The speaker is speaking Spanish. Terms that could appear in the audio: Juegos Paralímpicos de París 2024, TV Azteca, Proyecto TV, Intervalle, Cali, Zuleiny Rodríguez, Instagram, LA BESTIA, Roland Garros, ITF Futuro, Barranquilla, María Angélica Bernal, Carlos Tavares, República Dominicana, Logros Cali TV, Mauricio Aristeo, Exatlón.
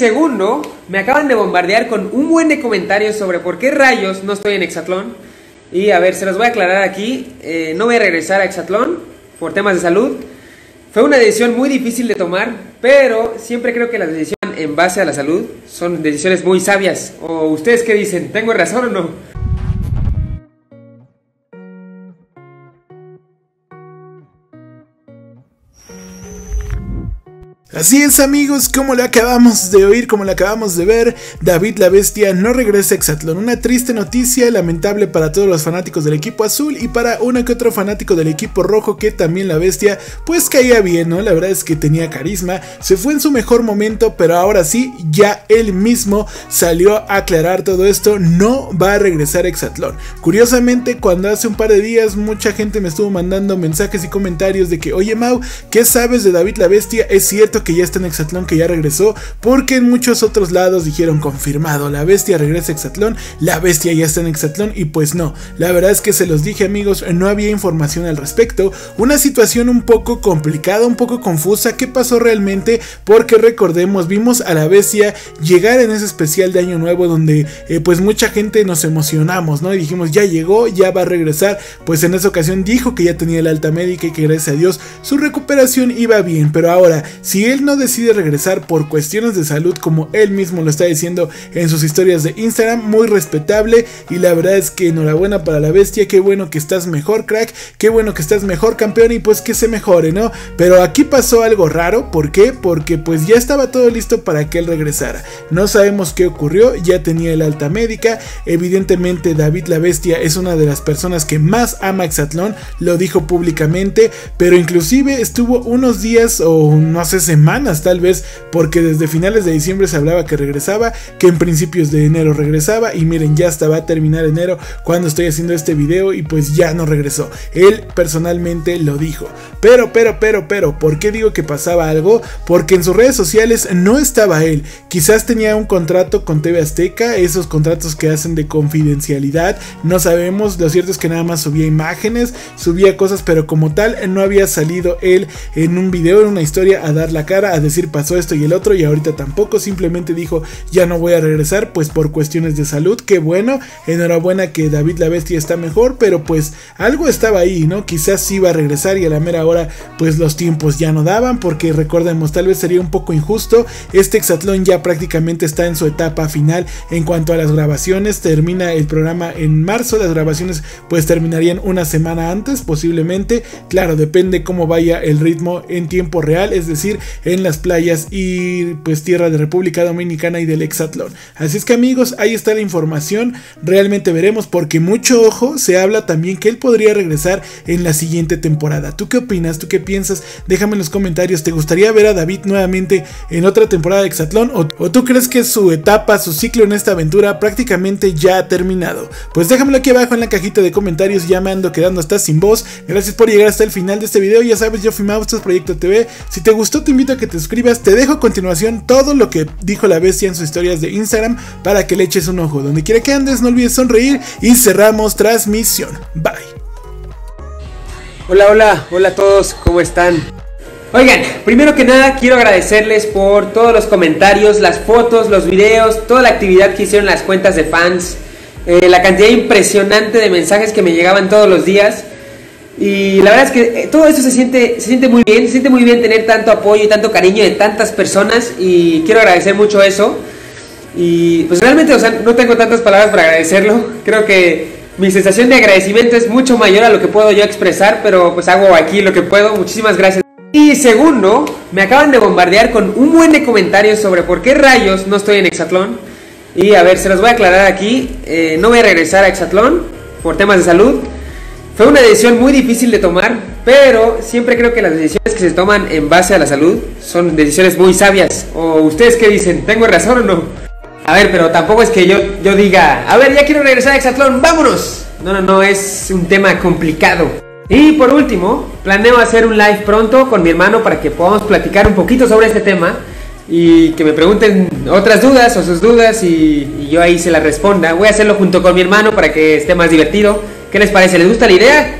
segundo, me acaban de bombardear con un buen de comentarios sobre por qué rayos no estoy en Exatlón. Y a ver, se los voy a aclarar aquí, no voy a regresar a Exatlón por temas de salud. Fue una decisión muy difícil de tomar, pero siempre creo que las decisiones en base a la salud son decisiones muy sabias. ¿O ustedes qué dicen? ¿Tengo razón o no? Así es, amigos, como lo acabamos de oír, como lo acabamos de ver, David la Bestia no regresa a Exatlón. Una triste noticia, lamentable para todos los fanáticos del equipo azul y para uno que otro fanático del equipo rojo, que también la Bestia pues caía bien, ¿no? La verdad es que tenía carisma, se fue en su mejor momento, pero ahora sí, ya él mismo salió a aclarar todo esto, no va a regresar a Exatlón. Curiosamente, cuando hace un par de días mucha gente me estuvo mandando mensajes y comentarios de que, oye Mau, ¿qué sabes de David la Bestia? Es cierto que ya está en Exatlón, que ya regresó, porque en muchos otros lados dijeron confirmado, la Bestia regresa a Exatlón, la Bestia ya está en Exatlón, y pues no, la verdad es que se los dije, amigos, no había información al respecto. Una situación un poco complicada, un poco confusa, ¿qué pasó realmente? Porque recordemos, vimos a la Bestia llegar en ese especial de Año Nuevo donde pues mucha gente nos emocionamos, ¿no? Y dijimos, ya llegó, ya va a regresar. Pues en esa ocasión dijo que ya tenía el alta médica y que gracias a Dios su recuperación iba bien, pero ahora, si él no decide regresar por cuestiones de salud, como él mismo lo está diciendo en sus historias de Instagram, muy respetable, y la verdad es que enhorabuena para la Bestia, qué bueno que estás mejor, crack, qué bueno que estás mejor, campeón, y pues que se mejore, ¿no? Pero aquí pasó algo raro, ¿por qué? Porque pues ya estaba todo listo para que él regresara, no sabemos qué ocurrió, ya tenía el alta médica, evidentemente David la Bestia es una de las personas que más ama Exatlón, lo dijo públicamente, pero inclusive estuvo unos días o no sé, semanas tal vez, porque desde finales de diciembre se hablaba que regresaba, que en principios de enero regresaba, y miren, ya hasta va a terminar enero cuando estoy haciendo este video y pues ya no regresó, él personalmente lo dijo. Pero, ¿por qué digo que pasaba algo? Porque en sus redes sociales no estaba él, quizás tenía un contrato con TV Azteca, esos contratos que hacen de confidencialidad, no sabemos, lo cierto es que nada más subía imágenes, subía cosas, pero como tal no había salido él en un video, en una historia, a dar la cara, a decir pasó esto y el otro, y ahorita tampoco, simplemente dijo ya no voy a regresar pues por cuestiones de salud. Qué bueno, enhorabuena que David la Bestia está mejor, pero pues algo estaba ahí, ¿no? Quizás sí iba a regresar y a la mera hora pues los tiempos ya no daban, porque recordemos, tal vez sería un poco injusto, este Exatlón ya prácticamente está en su etapa final en cuanto a las grabaciones, termina el programa en marzo, las grabaciones pues terminarían una semana antes posiblemente, claro, depende cómo vaya el ritmo en tiempo real, es decir, en las playas y pues tierra de República Dominicana y del Exatlón. Así es que, amigos, ahí está la información, realmente veremos, porque mucho ojo, se habla también que él podría regresar en la siguiente temporada. ¿Tú qué opinas? ¿Tú qué piensas? Déjame en los comentarios, ¿te gustaría ver a David nuevamente en otra temporada de Exatlón? ¿O tú crees que su etapa, su ciclo en esta aventura prácticamente ya ha terminado? Pues déjamelo aquí abajo en la cajita de comentarios, ya me ando quedando hasta sin voz. Gracias por llegar hasta el final de este video, ya sabes, yo fui Mau, esto es Proyecto TV, si te gustó te invito a que te suscribas, te dejo a continuación todo lo que dijo la Bestia en sus historias de Instagram para que le eches un ojo. Donde quiera que andes, no olvides sonreír y cerramos transmisión. Bye. Hola a todos, ¿cómo están? Oigan, primero que nada quiero agradecerles por todos los comentarios, las fotos, los videos, toda la actividad que hicieron las cuentas de fans, la cantidad impresionante de mensajes que me llegaban todos los días. Y la verdad es que todo eso se siente muy bien, tener tanto apoyo y tanto cariño de tantas personas, y quiero agradecer mucho eso. Y pues realmente, o sea, no tengo tantas palabras para agradecerlo, creo que mi sensación de agradecimiento es mucho mayor a lo que puedo yo expresar, pero pues hago aquí lo que puedo, muchísimas gracias. Y segundo, me acaban de bombardear con un buen de comentarios sobre por qué rayos no estoy en Exatlón. Y a ver, se los voy a aclarar aquí, no voy a regresar a Exatlón por temas de salud. Fue una decisión muy difícil de tomar, pero siempre creo que las decisiones que se toman en base a la salud son decisiones muy sabias. ¿O ustedes qué dicen? ¿Tengo razón o no? A ver, pero tampoco es que yo diga, a ver, ya quiero regresar a Exatlón, vámonos. No, es un tema complicado. Y por último, planeo hacer un live pronto con mi hermano para que podamos platicar un poquito sobre este tema y que me pregunten otras dudas o sus dudas y yo ahí se las responda. Voy a hacerlo junto con mi hermano para que esté más divertido. ¿Qué les parece? ¿Les gusta la idea?